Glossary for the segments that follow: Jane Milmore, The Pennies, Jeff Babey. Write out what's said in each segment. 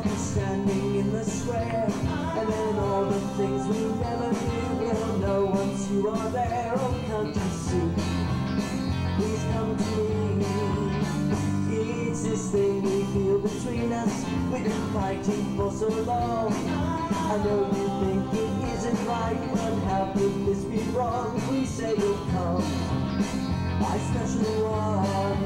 walking, standing in the square, and then all the things we never knew. You'll know once you are there. Oh, come to see, please come to me. It's this thing we feel between us, we've been fighting for so long. I know you think it isn't right, but how could this be wrong? We say you'll come, my special one.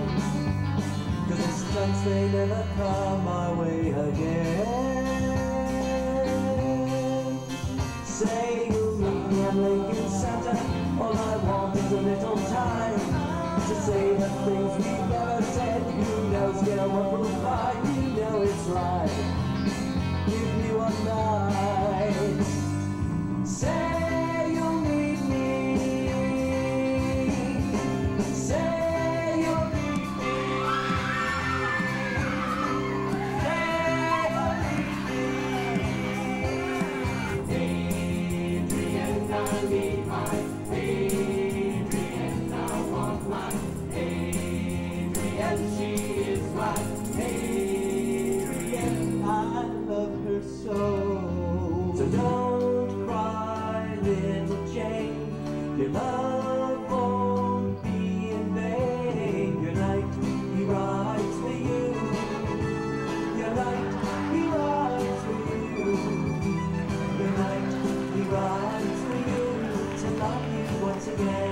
Sometimes they never come my way again. Say you'll meet me at Lincoln Center. All I want is a little time to say the things we never said. Who knows where one will find? You know it's right. Give me one night. Say you'll meet me. Say. So don't cry, little Jane, your love won't be in vain. Your night, he rides for you. Your night, he rides for you. Your night, he rides for you. To love you once again.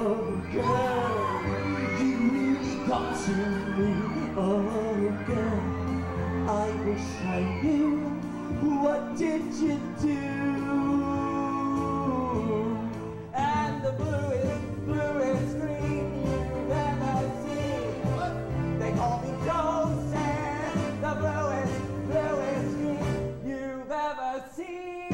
Oh, girl, you really got to me. Oh, girl, I wish I knew. What did you do? And the blue is green. Then I see, they call me Joe Sand. The blue is green you've ever seen.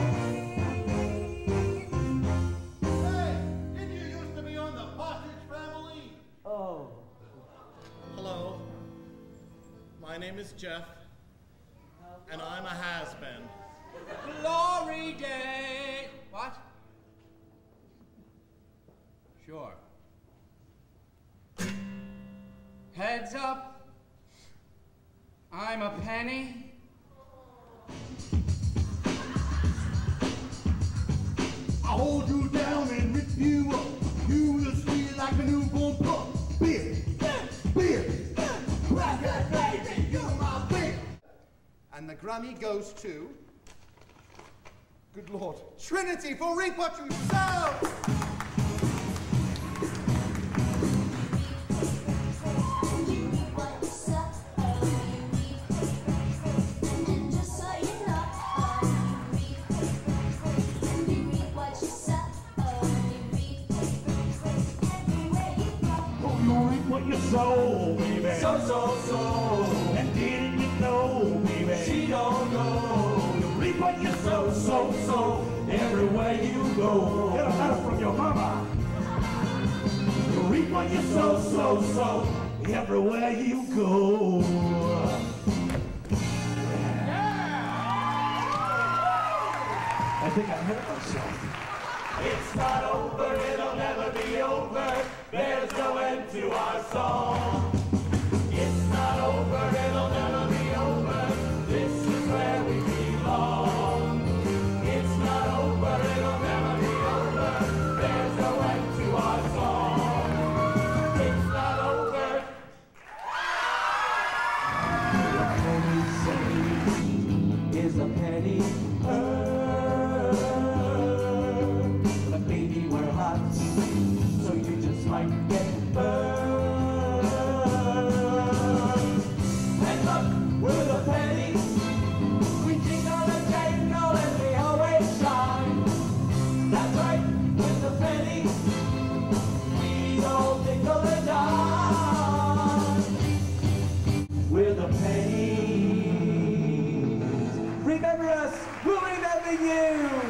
Hello, my name is Jeff, and I'm a has-been. Glory day! What? Sure. Heads up, I'm a penny. I'll hold you down and rip you up. You will squeal like a newborn pup. And the Grammy goes to, good Lord, Trinity for Reap What You Sow! What you sow, baby. So, so, so. And didn't you know, baby? She don't know. You reap what you sow, so, so. Everywhere you go. Get a letter from your mama. You reap what you sow, so, so. Everywhere you go. Yeah. I think I hurt myself. It's not over, it'll never be over. There's no end to our song. It's not over, it'll never be over. This is where we belong. It's not over, it'll never be over. There's no end to our song. It's not over. The penny saved is a penny earned. But baby, we're hot. Might get burned. Heads up, we're the pennies. We jingle and jangle and we always shine. That's right, with the pennies, we don't jingle and dime. We're the pennies. Remember us, we'll remember you.